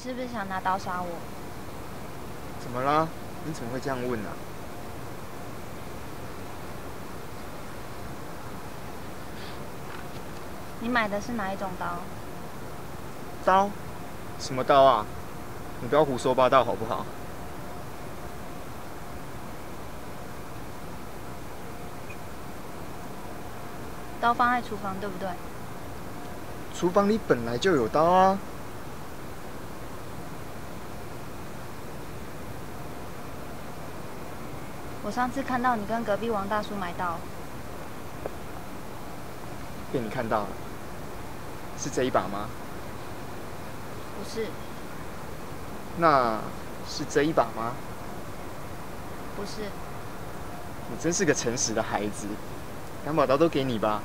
你是不是想拿刀杀我？怎么了？你怎么会这样问呢？你买的是哪一种刀？刀？什么刀啊？你不要胡说八道好不好？ 刀放在厨房，对不对？厨房里本来就有刀啊。我上次看到你跟隔壁王大叔买刀，被你看到了，是这一把吗？不是。那是这一把吗？不是。你真是个诚实的孩子。 两把刀都给你吧。